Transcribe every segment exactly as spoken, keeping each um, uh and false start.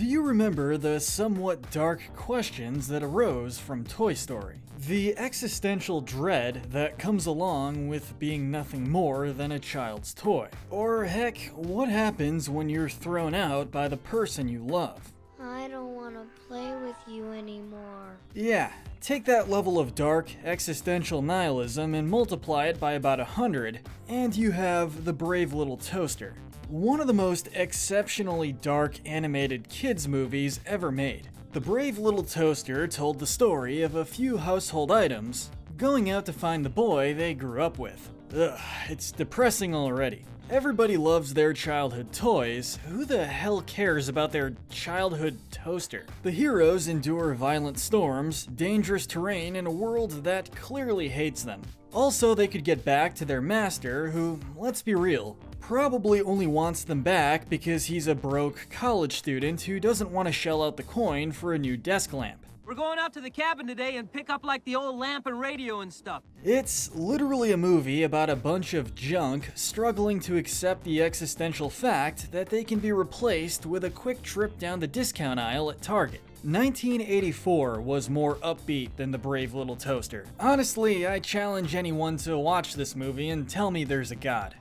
Do you remember the somewhat dark questions that arose from Toy Story? The existential dread that comes along with being nothing more than a child's toy. Or heck, what happens when you're thrown out by the person you love? I don't want to play with you anymore. Yeah, take that level of dark, existential nihilism and multiply it by about a hundred, and you have The Brave Little Toaster. One of the most exceptionally dark animated kids movies ever made. The Brave Little Toaster told the story of a few household items going out to find the boy they grew up with. Ugh, it's depressing already. Everybody loves their childhood toys. Who the hell cares about their childhood toaster? The heroes endure violent storms, dangerous terrain, and a world that clearly hates them. Also, they could get back to their master who, let's be real, probably only wants them back because he's a broke college student who doesn't want to shell out the coin for a new desk lamp. We're going out to the cabin today and pick up like the old lamp and radio and stuff. It's literally a movie about a bunch of junk struggling to accept the existential fact that they can be replaced with a quick trip down the discount aisle at Target. nineteen eighty-four was more upbeat than The Brave Little Toaster. Honestly, I challenge anyone to watch this movie and tell me there's a god.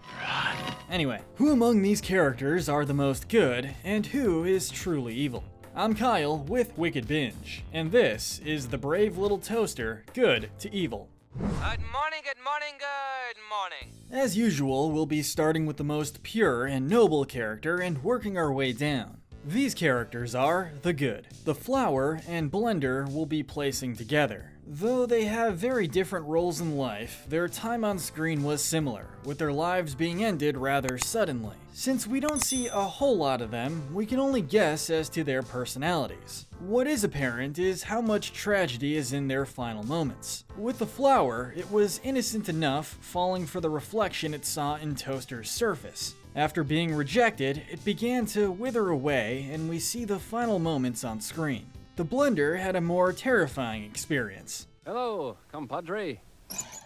Anyway, who among these characters are the most good and who is truly evil? I'm Kyle with Wicked Binge, and this is The Brave Little Toaster, Good to Evil. Good morning, good morning, good morning. As usual, we'll be starting with the most pure and noble character and working our way down. These characters are the good. The flour and blender will be placing together. Though they have very different roles in life, their time on screen was similar, with their lives being ended rather suddenly. Since we don't see a whole lot of them, we can only guess as to their personalities. What is apparent is how much tragedy is in their final moments. With the flower, it was innocent enough, falling for the reflection it saw in Toaster's surface. After being rejected, it began to wither away, and we see the final moments on screen. The blender had a more terrifying experience. Hello, compadre.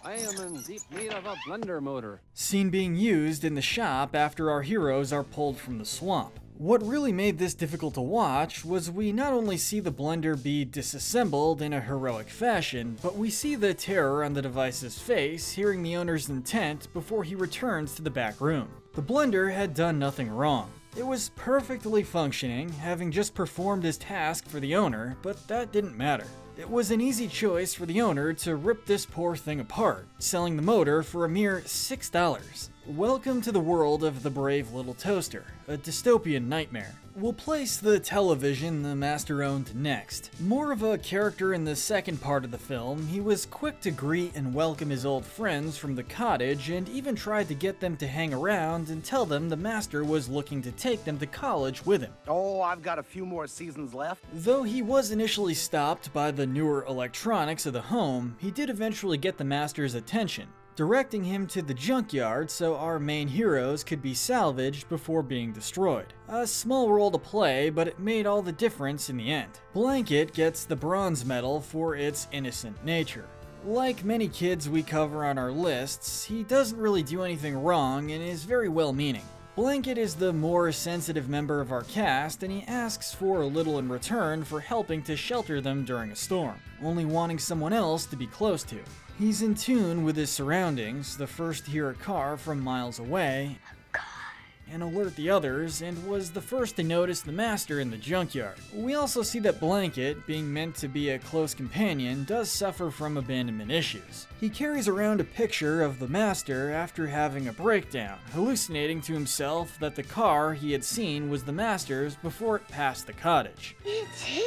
I am in deep need of a blender motor. Seen being used in the shop after our heroes are pulled from the swamp. What really made this difficult to watch was we not only see the blender be disassembled in a heroic fashion, but we see the terror on the device's face hearing the owner's intent before he returns to the back room. The blender had done nothing wrong. It was perfectly functioning, having just performed his task for the owner, but that didn't matter. It was an easy choice for the owner to rip this poor thing apart, selling the motor for a mere six dollars. Welcome to the world of The Brave Little Toaster, a dystopian nightmare. We'll place the television the master owned next. More of a character in the second part of the film, he was quick to greet and welcome his old friends from the cottage and even tried to get them to hang around and tell them the master was looking to take them to college with him. Oh, I've got a few more seasons left. Though he was initially stopped by the newer electronics of the home, he did eventually get the master's attention, directing him to the junkyard so our main heroes could be salvaged before being destroyed. A small role to play, but it made all the difference in the end. Blanket gets the bronze medal for its innocent nature. Like many kids we cover on our lists, he doesn't really do anything wrong and is very well-meaning. Blanket is the more sensitive member of our cast, and he asks for a little in return for helping to shelter them during a storm, only wanting someone else to be close to. He's in tune with his surroundings, the first to hear a car from miles away, and alert the others, and was the first to notice the master in the junkyard. We also see that Blanket, being meant to be a close companion, does suffer from abandonment issues. He carries around a picture of the master after having a breakdown, hallucinating to himself that the car he had seen was the master's before it passed the cottage. It's him!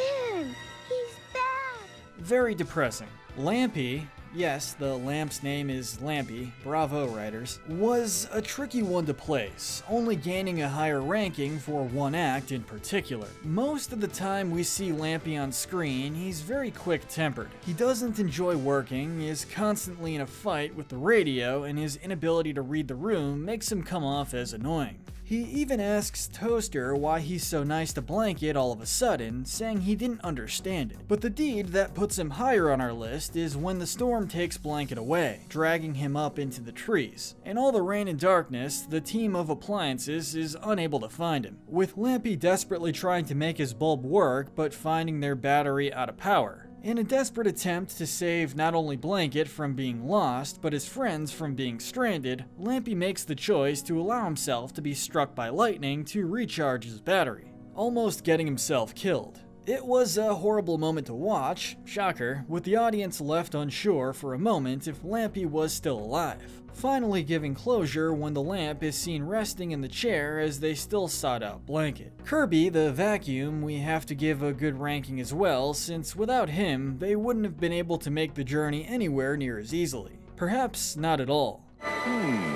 He's back! Very depressing. Lampy, yes, the lamp's name is Lampy, bravo writers, was a tricky one to place, only gaining a higher ranking for one act in particular. Most of the time we see Lampy on screen, he's very quick-tempered. He doesn't enjoy working, is constantly in a fight with the radio, and his inability to read the room makes him come off as annoying. He even asks Toaster why he's so nice to Blanket all of a sudden, saying he didn't understand it. But the deed that puts him higher on our list is when the storm takes Blanket away, dragging him up into the trees. In all the rain and darkness, the team of appliances is unable to find him, with Lampy desperately trying to make his bulb work but finding their battery out of power. In a desperate attempt to save not only Blanket from being lost, but his friends from being stranded, Lampy makes the choice to allow himself to be struck by lightning to recharge his battery, almost getting himself killed. It was a horrible moment to watch, shocker, with the audience left unsure for a moment if Lampy was still alive, finally giving closure when the lamp is seen resting in the chair as they still sought out Blanket. Kirby, the vacuum, we have to give a good ranking as well, since without him, they wouldn't have been able to make the journey anywhere near as easily. Perhaps not at all. Hmm,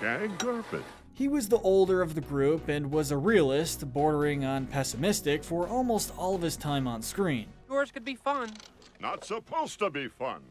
shag carpet. He was the older of the group and was a realist, bordering on pessimistic for almost all of his time on screen. Yours could be fun. Not supposed to be fun.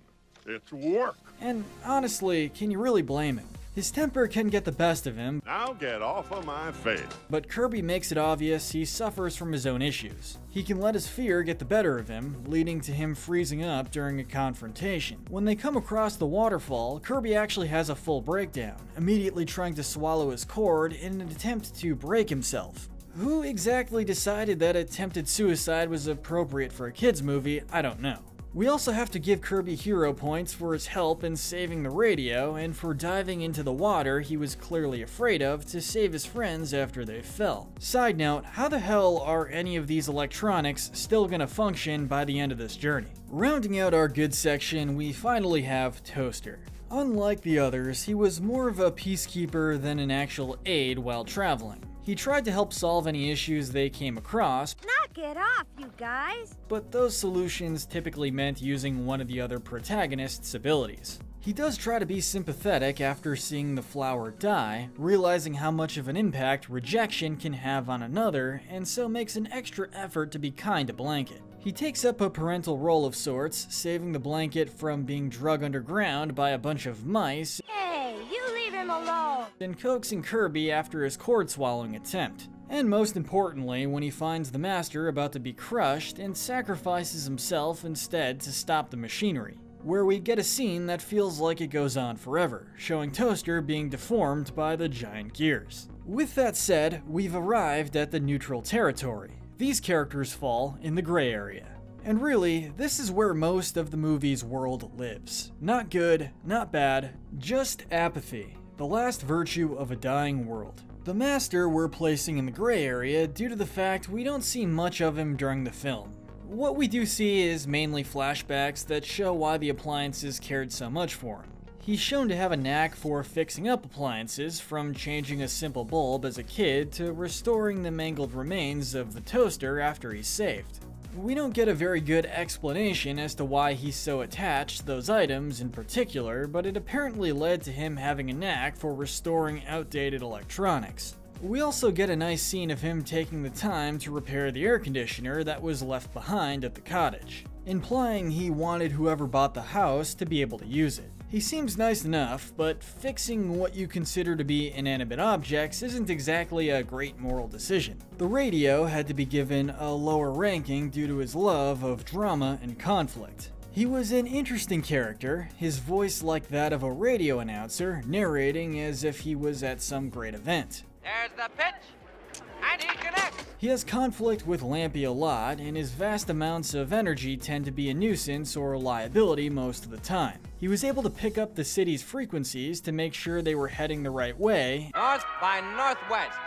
It's work. And honestly, can you really blame him? His temper can get the best of him. Now get off of my face. But Kirby makes it obvious he suffers from his own issues. He can let his fear get the better of him, leading to him freezing up during a confrontation. When they come across the waterfall, Kirby actually has a full breakdown, immediately trying to swallow his cord in an attempt to break himself. Who exactly decided that attempted suicide was appropriate for a kids' movie, I don't know. We also have to give Kirby hero points for his help in saving the radio and for diving into the water he was clearly afraid of to save his friends after they fell. Side note, how the hell are any of these electronics still gonna function by the end of this journey? Rounding out our good section, we finally have Toaster. Unlike the others, he was more of a peacekeeper than an actual aide while traveling. He tried to help solve any issues they came across. Knock it off, you guys! But those solutions typically meant using one of the other protagonists' abilities. He does try to be sympathetic after seeing the flower die, realizing how much of an impact rejection can have on another, and so makes an extra effort to be kind to Blanket. He takes up a parental role of sorts, saving the Blanket from being drug underground by a bunch of mice. Hey, you leave him alone! And coaxing Kirby after his cord-swallowing attempt. And most importantly, when he finds the master about to be crushed and sacrifices himself instead to stop the machinery, where we get a scene that feels like it goes on forever, showing Toaster being deformed by the giant gears. With that said, we've arrived at the neutral territory. These characters fall in the gray area. And really, this is where most of the movie's world lives. Not good, not bad, just apathy. The last virtue of a dying world. The master we're placing in the gray area due to the fact we don't see much of him during the film. What we do see is mainly flashbacks that show why the appliances cared so much for him. He's shown to have a knack for fixing up appliances, from changing a simple bulb as a kid to restoring the mangled remains of the toaster after he's saved. We don't get a very good explanation as to why he's so attached to those items in particular, but it apparently led to him having a knack for restoring outdated electronics. We also get a nice scene of him taking the time to repair the air conditioner that was left behind at the cottage, implying he wanted whoever bought the house to be able to use it. He seems nice enough, but fixing what you consider to be inanimate objects isn't exactly a great moral decision. The radio had to be given a lower ranking due to his love of drama and conflict. He was an interesting character, his voice like that of a radio announcer, narrating as if he was at some great event. There's the pitch! I need connect! He has conflict with Lampy a lot, and his vast amounts of energy tend to be a nuisance or a liability most of the time. He was able to pick up the city's frequencies to make sure they were heading the right way. North by northwest.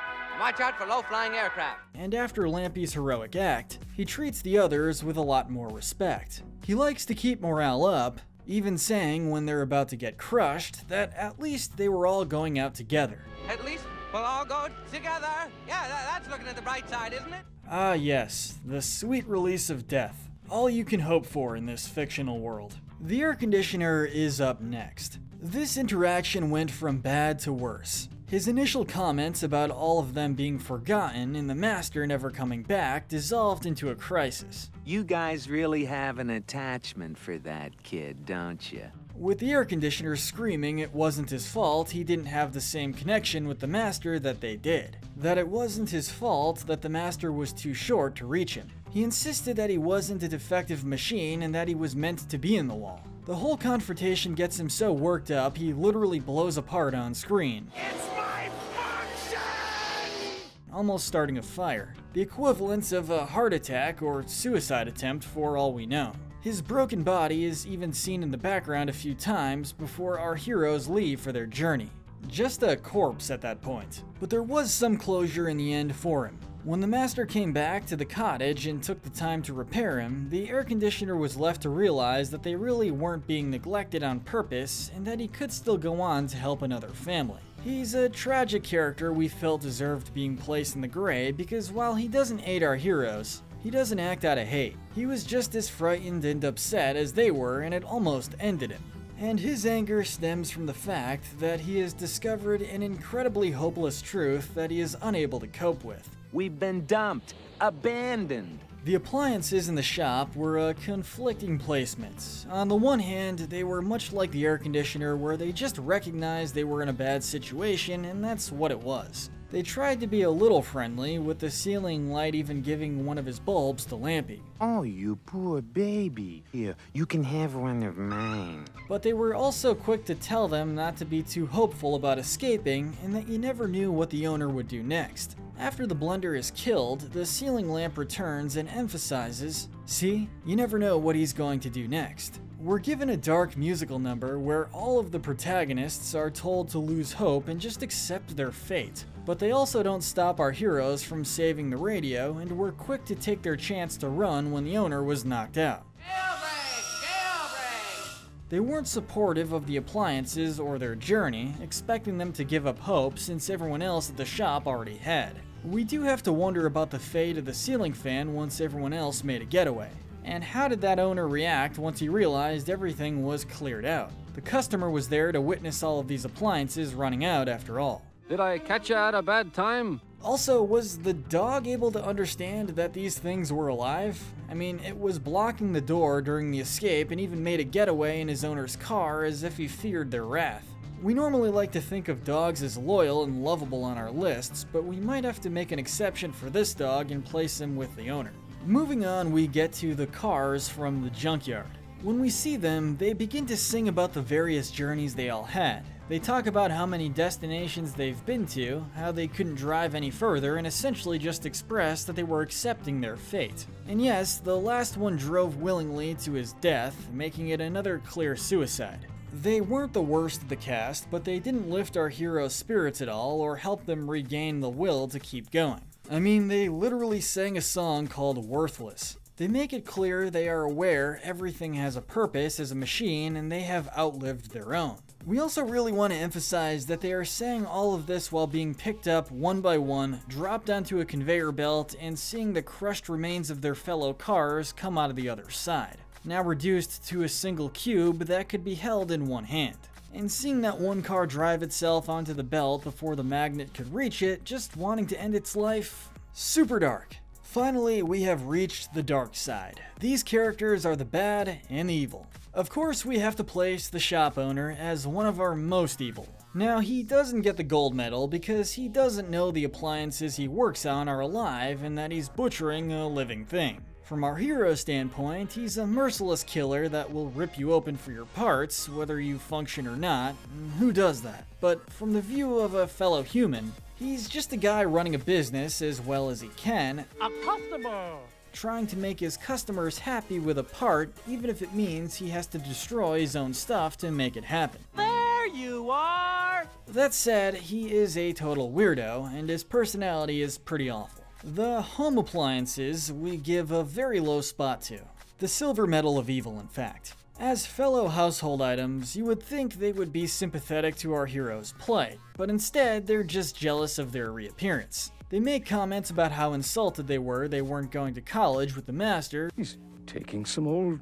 Watch out for low-flying aircraft. And after Lampy's heroic act, he treats the others with a lot more respect. He likes to keep morale up, even saying when they're about to get crushed that at least they were all going out together. At least we'll all go together. Yeah, that's looking at the bright side, isn't it? Ah, yes, the sweet release of death. All you can hope for in this fictional world. The air conditioner is up next. This interaction went from bad to worse. His initial comments about all of them being forgotten and the master never coming back dissolved into a crisis. You guys really have an attachment for that kid, don't you? With the air conditioner screaming it wasn't his fault he didn't have the same connection with the master that they did. That it wasn't his fault that the master was too short to reach him. He insisted that he wasn't a defective machine and that he was meant to be in the wall. The whole confrontation gets him so worked up he literally blows apart on screen. It's my function! Almost starting a fire. The equivalence of a heart attack or suicide attempt for all we know. His broken body is even seen in the background a few times before our heroes leave for their journey. Just a corpse at that point. But there was some closure in the end for him. When the master came back to the cottage and took the time to repair him, the air conditioner was left to realize that they really weren't being neglected on purpose and that he could still go on to help another family. He's a tragic character we felt deserved being placed in the gray because while he doesn't aid our heroes, he doesn't act out of hate. He was just as frightened and upset as they were and it almost ended him. And his anger stems from the fact that he has discovered an incredibly hopeless truth that he is unable to cope with. We've been dumped, abandoned. The appliances in the shop were a conflicting placement. On the one hand, they were much like the air conditioner where they just recognized they were in a bad situation and that's what it was. They tried to be a little friendly, with the ceiling light even giving one of his bulbs to Lampy. Oh, you poor baby. Here, you can have one of mine. But they were also quick to tell them not to be too hopeful about escaping and that you never knew what the owner would do next. After the blender is killed, the ceiling lamp returns and emphasizes, see, you never know what he's going to do next. We're given a dark musical number where all of the protagonists are told to lose hope and just accept their fate. But they also don't stop our heroes from saving the radio and were quick to take their chance to run when the owner was knocked out. Jailbreak! Jailbreak! They weren't supportive of the appliances or their journey, expecting them to give up hope since everyone else at the shop already had. We do have to wonder about the fate of the ceiling fan once everyone else made a getaway. And how did that owner react once he realized everything was cleared out? The customer was there to witness all of these appliances running out after all. Did I catch you at a bad time? Also, was the dog able to understand that these things were alive? I mean, it was blocking the door during the escape and even made a getaway in his owner's car as if he feared their wrath. We normally like to think of dogs as loyal and lovable on our lists, but we might have to make an exception for this dog and place him with the owner. Moving on, we get to the cars from the junkyard. When we see them, they begin to sing about the various journeys they all had. They talk about how many destinations they've been to, how they couldn't drive any further, and essentially just express that they were accepting their fate. And yes, the last one drove willingly to his death, making it another clear suicide. They weren't the worst of the cast, but they didn't lift our heroes' spirits at all or help them regain the will to keep going. I mean, they literally sang a song called Worthless. They make it clear they are aware everything has a purpose as a machine and they have outlived their own. We also really want to emphasize that they are saying all of this while being picked up one by one, dropped onto a conveyor belt, and seeing the crushed remains of their fellow cars come out of the other side. Now reduced to a single cube that could be held in one hand. And seeing that one car drive itself onto the belt before the magnet could reach it, just wanting to end its life, super dark. Finally, we have reached the dark side. These characters are the bad and the evil. Of course, we have to place the shop owner as one of our most evil. Now, he doesn't get the gold medal because he doesn't know the appliances he works on are alive and that he's butchering a living thing. From our hero's standpoint, he's a merciless killer that will rip you open for your parts, whether you function or not. Who does that? But from the view of a fellow human, he's just a guy running a business as well as he can, a customer, trying to make his customers happy with a part, even if it means he has to destroy his own stuff to make it happen. There you are! That said, he is a total weirdo, and his personality is pretty awful. The home appliances we give a very low spot to. The silver medal of evil, in fact. As fellow household items, you would think they would be sympathetic to our hero's plight, but instead they're just jealous of their reappearance. They make comments about how insulted they were they weren't going to college with the master. He's taking some old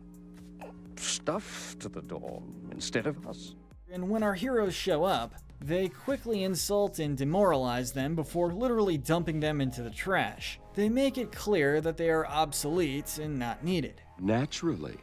stuff to the door instead of us. And when our heroes show up, they quickly insult and demoralize them before literally dumping them into the trash. They make it clear that they are obsolete and not needed. Naturally,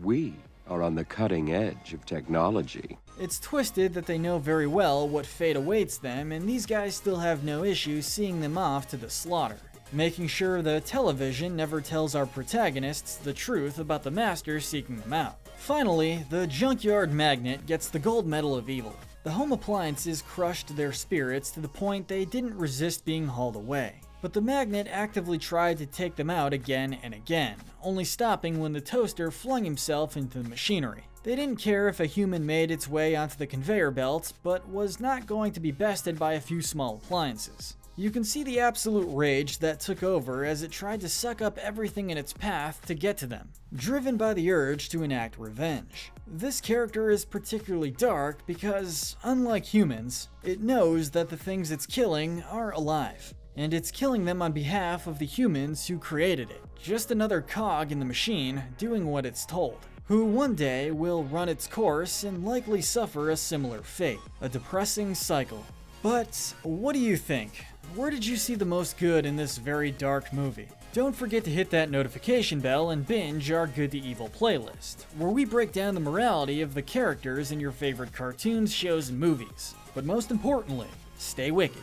we are on the cutting edge of technology. It's twisted that they know very well what fate awaits them, and these guys still have no issue seeing them off to the slaughter, making sure the television never tells our protagonists the truth about the master seeking them out. Finally, the junkyard magnet gets the gold medal of evil. The home appliances crushed their spirits to the point they didn't resist being hauled away. But the magnet actively tried to take them out again and again, only stopping when the toaster flung himself into the machinery. They didn't care if a human made its way onto the conveyor belt, but was not going to be bested by a few small appliances. You can see the absolute rage that took over as it tried to suck up everything in its path to get to them, driven by the urge to enact revenge. This character is particularly dark because, unlike humans, it knows that the things it's killing are alive, and it's killing them on behalf of the humans who created it. Just another cog in the machine doing what it's told, who one day will run its course and likely suffer a similar fate. A depressing cycle. But what do you think? Where did you see the most good in this very dark movie? Don't forget to hit that notification bell and binge our Good to Evil playlist, where we break down the morality of the characters in your favorite cartoons, shows, and movies. But most importantly, stay wicked.